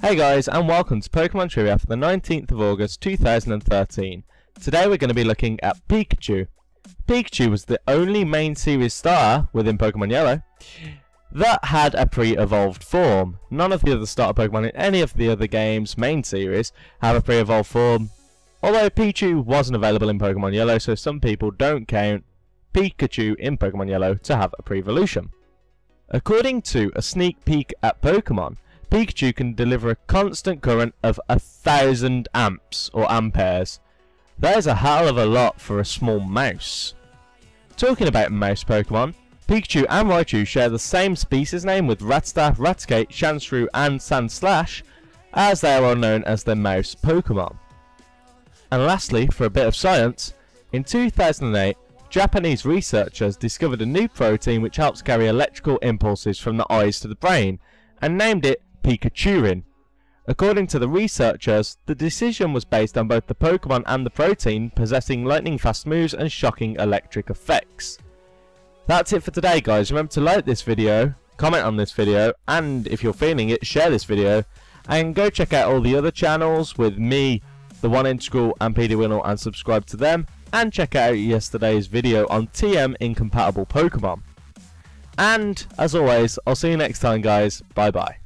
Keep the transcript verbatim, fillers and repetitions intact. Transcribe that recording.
Hey guys, and welcome to Pokemon Trivia for the nineteenth of August two thousand thirteen. Today we're going to be looking at Pikachu. Pikachu was the only main series starter within Pokemon Yellow that had a pre-evolved form. None of the other starter Pokemon in any of the other games' main series have a pre-evolved form, although Pichu wasn't available in Pokemon Yellow, so some people don't count Pikachu in Pokemon Yellow to have a pre-evolution. According to a sneak peek at Pokemon, Pikachu can deliver a constant current of a thousand amps or amperes. There's a hell of a lot for a small mouse. Talking about mouse Pokemon, Pikachu and Raichu share the same species name with Rattata, Raticate, Sandshrew and Sanslash, as they are well known as the mouse Pokemon. And lastly, for a bit of science, in two thousand eight, Japanese researchers discovered a new protein which helps carry electrical impulses from the eyes to the brain, and named it Pikachurin. According to the researchers, the decision was based on both the Pokemon and the protein possessing lightning fast moves and shocking electric effects. That's it for today guys. Remember to like this video, comment on this video, and if you're feeling it, share this video, and go check out all the other channels with me, the One Inch School and PDWinnel, and subscribe to them, and check out yesterday's video on T M incompatible Pokemon. And as always, I'll see you next time guys. Bye bye.